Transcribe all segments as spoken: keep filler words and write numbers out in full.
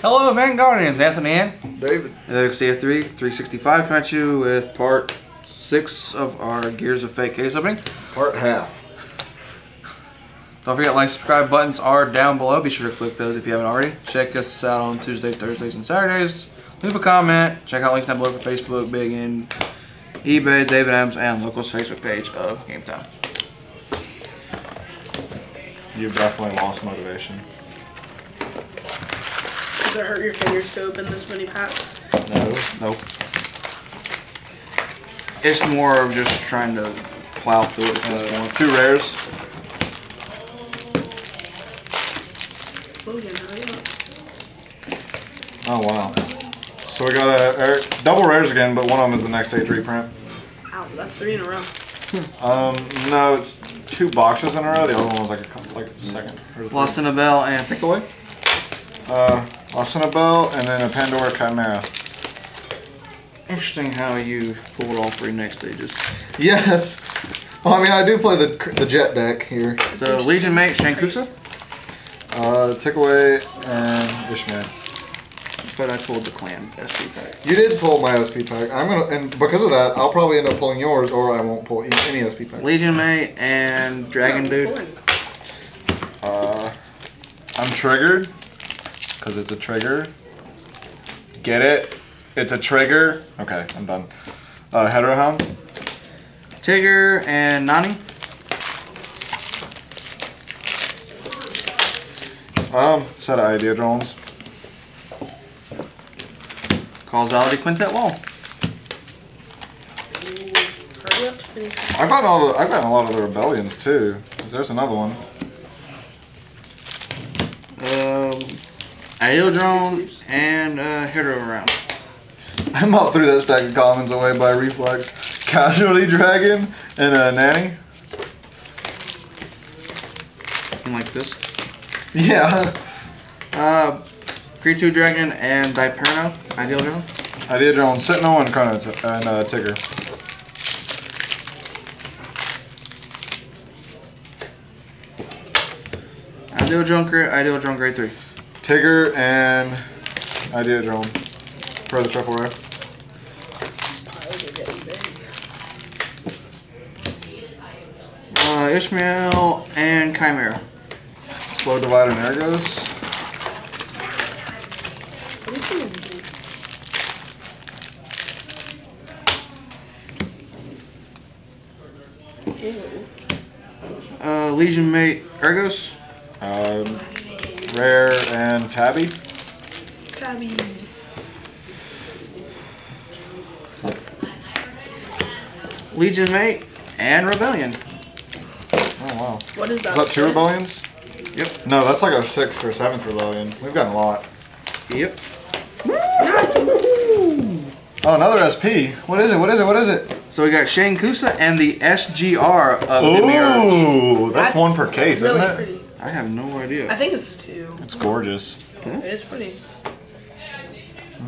Hello, Vanguardians. Anthony and David. C F three three sixty-five coming at you with part six of our Gears of Fate case opening. Part half. Don't forget, like, subscribe buttons are down below. Be sure to click those if you haven't already. Check us out on Tuesdays, Thursdays, and Saturdays. Leave a comment. Check out links down below for Facebook, Big End, eBay, David Adams, and Locals Facebook page of Game Time. You've definitely lost motivation. Does it hurt your fingers to open this many packs? No, nope. It's more of just trying to plow through it. Uh, two rares. Oh wow! So we got a, a double rares again, but one of them is the next stage reprint. Ow, that's three in a row. um, no, it's two boxes in a row. The other one was like a couple, like a second. Lost in a Bell and take away. Uh, Lost in a Bell and then a Pandora Chimera. Interesting how you pulled all three next stages. Yes. Well, I mean, I do play the the jet deck here. That's so Legion Mate, Shinkuusa, uh, Takeaway, and Ishmael. But I pulled the clan S P pack. You did pull my S P pack. I'm gonna, and because of that, I'll probably end up pulling yours, or I won't pull any S P pack. Legion Mate and Dragon Dude. Uh, I'm triggered because it's a trigger. Get it. It's a trigger. Okay, I'm done. Uh, Heterohound. Tigger and Nani. Um, set of Ideal Drones. Causality quintet wall. I've gotten all the. I've gotten a lot of the Rebellions too. There's another one. Um, Ideal Drone and uh, Heterohound. I'm about threw that stack of commons away by reflex. Casualty Dragon and a uh, Nani. Something like this? Yeah. Uh, Crit Trigger Dragon and Diperno. Ideal Drone. Ideal Drone, Sentinel, and Chrono, and uh, Tigger. Ideal Drone Crit, Ideal Drone Grade three. Tigger and Ideal Drone for the triple rare. Uh, Ishmael and Chimera. Slow Divide and Ergos. Uh, Legion Mate, Ergos. Um, Rare and Tabby. Tabby. Legion Mate and Rebellion. Oh wow. What is that? Is that two Rebellions? Yep. No, that's like our sixth or seventh Rebellion. We've gotten a lot. Yep. Oh, another S P. What is it? What is it? What is it? So we got Shinkuusa and the S G R of Demir. Ooh, that's, that's one per case, really, isn't it? Pretty. I have no idea. I think it's two. It's gorgeous. Yeah. It is pretty.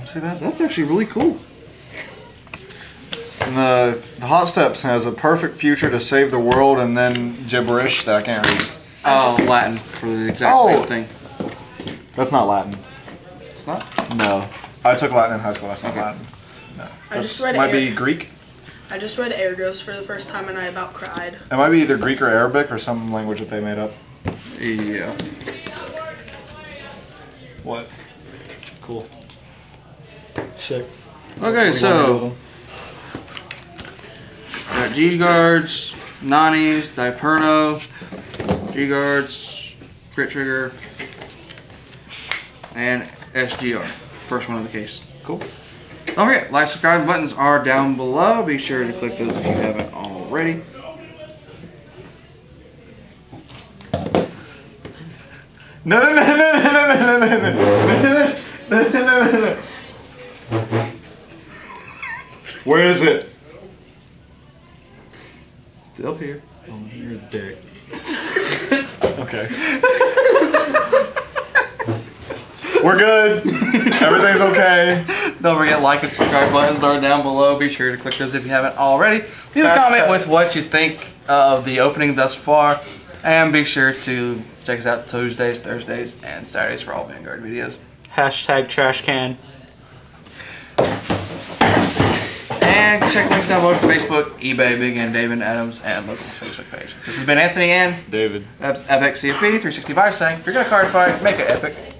See that? That's actually really cool. And the, the Hot Steps has a perfect future to save the world and then gibberish that I can't read. Oh, uh, Latin for the exact oh. same thing. That's not Latin. It's not? No. I took Latin in high school. That's not okay. Latin. No. I just read might Air be Greek. I just read Ergos for the first time and I about cried. It might be either Greek or Arabic or some language that they made up. Yeah. What? Cool. Sick. Okay, so... Got G Guards, Nani's, Diperno, G Guards, Crit Trigger, and S G R. First one of the case. Cool. Don't forget, like, subscribe buttons are down below. Be sure to click those if you haven't already. No, no, no, no, no, no, no, no, no, no, no, no, no. Where is it? Still here. Oh, you're a dick. Okay. We're good. Everything's okay. Don't forget, like and subscribe buttons are down below. Be sure to click those if you haven't already. Leave a comment with what you think of the opening thus far. And be sure to check us out Tuesdays, Thursdays, and Saturdays for all Vanguard videos. Hashtag trash can. And check links down below to Facebook, eBay, Big N, David Adams, and Logan's Facebook page. This has been Anthony and David. Epic C F P three sixty-five saying, if you're going to card fight, make it epic.